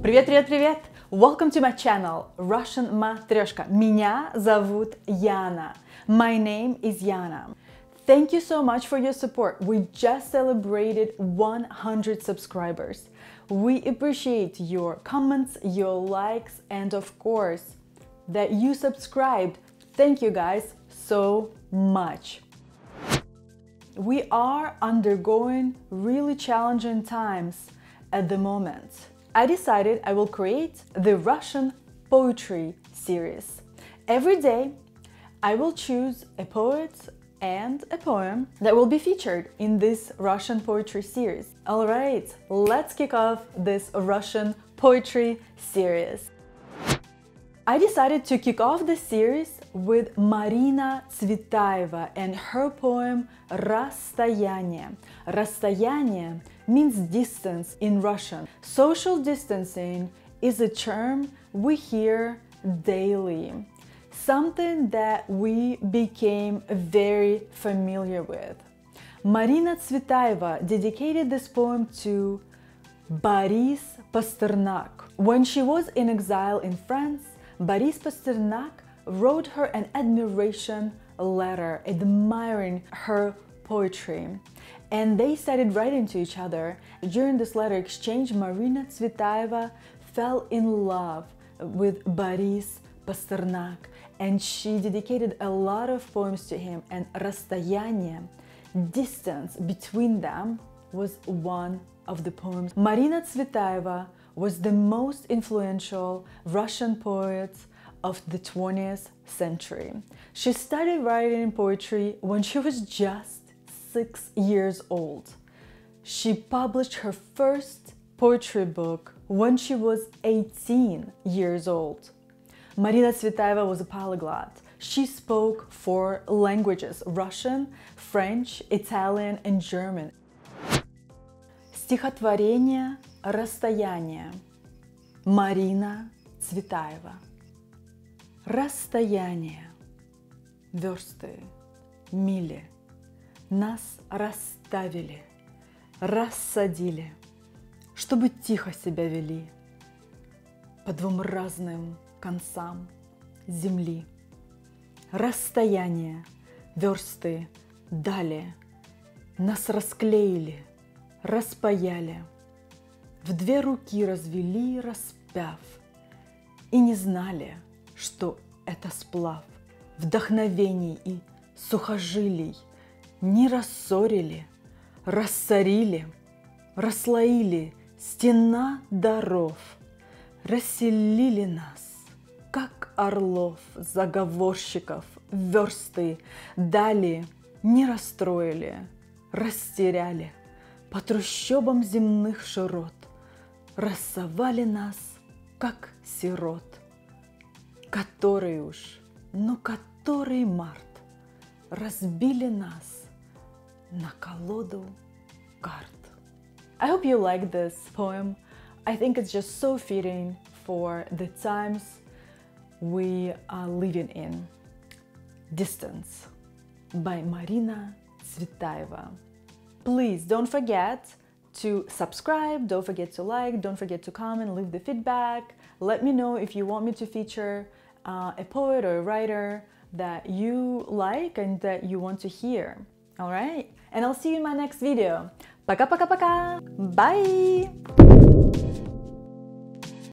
Привет-привет-привет! Welcome to my channel Russian Matryoshka. Меня зовут Яна. My name is Yana. Thank you so much for your support. We just celebrated 100 subscribers. We appreciate your comments, your likes, and of course, that you subscribed. Thank you guys so much. We are undergoing really challenging times at the moment. I decided I will create the Russian Poetry Series. Every day I will choose a poet and a poem that will be featured in this Russian Poetry Series. All right, let's kick off this Russian Poetry Series. I decided to kick off the series with Marina Tsvetaeva and her poem «Расстояние». «Расстояние» means distance in Russian. Social distancing is a term we hear daily, something that we became very familiar with. Marina Tsvetaeva dedicated this poem to Boris Pasternak. When she was in exile in France, Boris Pasternak wrote her an admiration letter admiring her poetry, and they started writing to each other. During this letter exchange, Marina Tsvetaeva fell in love with Boris Pasternak, and she dedicated a lot of poems to him, and «Расстояние», distance between them, was one of the poems. Marina Tsvetaeva was the most influential Russian poet of the 20th century. She started writing poetry when she was just 6 years old. She published her first poetry book when she was 18 years old. Marina Tsvetaeva was a polyglot. She spoke 4 languages: Russian, French, Italian, and German. Стихотворение «Расстояние», Марина Цветаева. Расстояние, версты, мили, нас расставили, рассадили, чтобы тихо себя вели по 2 разным концам земли. Расстояние, версты, дали, нас расклеили, распаяли, в 2 руки развели, распяв, и не знали, что это сплав вдохновений и сухожилий. Не рассорили, рассорили, расслоили, стена даров, расселили нас, как орлов, заговорщиков, версты, дали, не расстроили, растеряли, по трущобам земных широт, рассовали нас, как сирот. Который уж, но который март, разбили нас на колоду карт. I hope you like this poem. I think it's just so fitting for the times we are living in. Distance by Marina Tsvetaeva. Please don't forget to subscribe, don't forget to like, don't forget to comment, leave the feedback. Let me know if you want me to feature a poet or a writer that you like and that you want to hear. All right? And I'll see you in my next video. Пока-пока-пока! Bye!